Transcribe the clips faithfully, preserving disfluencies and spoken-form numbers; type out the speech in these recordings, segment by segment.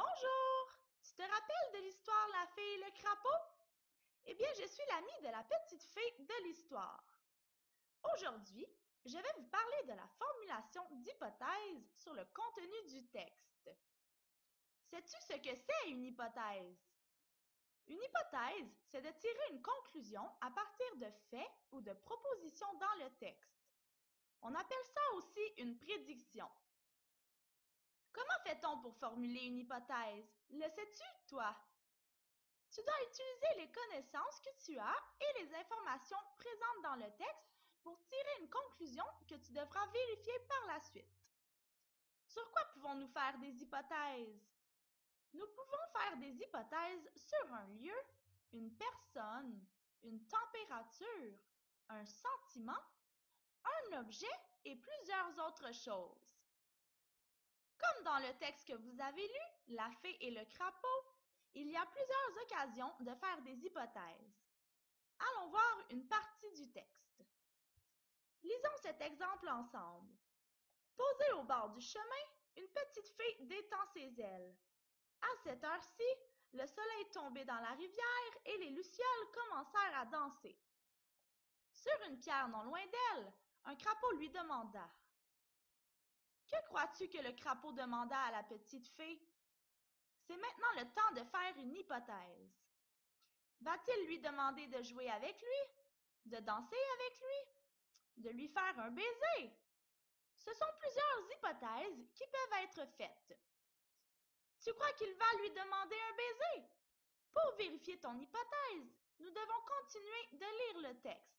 Bonjour! Tu te rappelles de l'histoire La Fée et le Crapaud? Eh bien, je suis l'amie de la petite fée de l'histoire. Aujourd'hui, je vais vous parler de la formulation d'hypothèses sur le contenu du texte. Sais-tu ce que c'est une hypothèse? Une hypothèse, c'est de tirer une conclusion à partir de faits ou de propositions dans le texte. On appelle ça aussi une prédiction. Comment fait-on pour formuler une hypothèse? Le sais-tu, toi? Tu dois utiliser les connaissances que tu as et les informations présentes dans le texte pour tirer une conclusion que tu devras vérifier par la suite. Sur quoi pouvons-nous faire des hypothèses? Nous pouvons faire des hypothèses sur un lieu, une personne, une température, un sentiment, un objet et plusieurs autres choses. Comme dans le texte que vous avez lu, La Fée et le Crapaud, il y a plusieurs occasions de faire des hypothèses. Allons voir une partie du texte. Lisons cet exemple ensemble. Posée au bord du chemin, une petite fée détend ses ailes. À cette heure-ci, le soleil tombait dans la rivière et les lucioles commencèrent à danser. Sur une pierre non loin d'elle, un crapaud lui demanda. Que crois-tu que le crapaud demanda à la petite fée? C'est maintenant le temps de faire une hypothèse. Va-t-il lui demander de jouer avec lui? De danser avec lui? De lui faire un baiser? Ce sont plusieurs hypothèses qui peuvent être faites. Tu crois qu'il va lui demander un baiser? Pour vérifier ton hypothèse, nous devons continuer de lire le texte.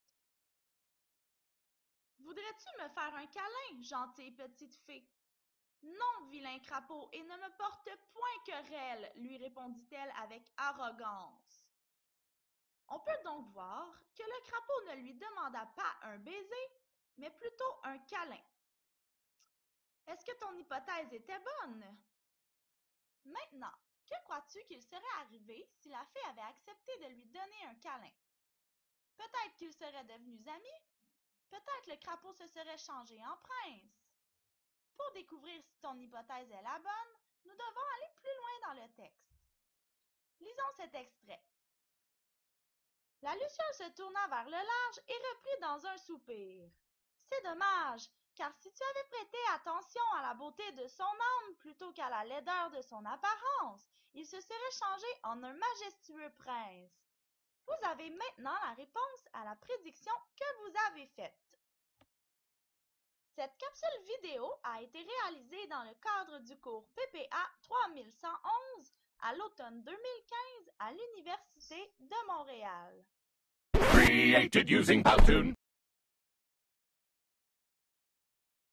Voudrais-tu me faire un câlin, gentille petite fée? Non, vilain crapaud, et ne me porte point querelle, lui répondit-elle avec arrogance. On peut donc voir que le crapaud ne lui demanda pas un baiser, mais plutôt un câlin. Est-ce que ton hypothèse était bonne? Maintenant, que crois-tu qu'il serait arrivé si la fée avait accepté de lui donner un câlin? Peut-être qu'ils seraient devenus amis? Peut-être le crapaud se serait changé en prince. Pour découvrir si ton hypothèse est la bonne, nous devons aller plus loin dans le texte. Lisons cet extrait. La luciole se tourna vers le large et reprit dans un soupir. C'est dommage, car si tu avais prêté attention à la beauté de son âme plutôt qu'à la laideur de son apparence, il se serait changé en un majestueux prince. Vous avez maintenant la réponse à la prédiction que vous avez faite. Cette capsule vidéo a été réalisée dans le cadre du cours P P A trois mille cent onze à l'automne deux mille quinze à l'Université de Montréal.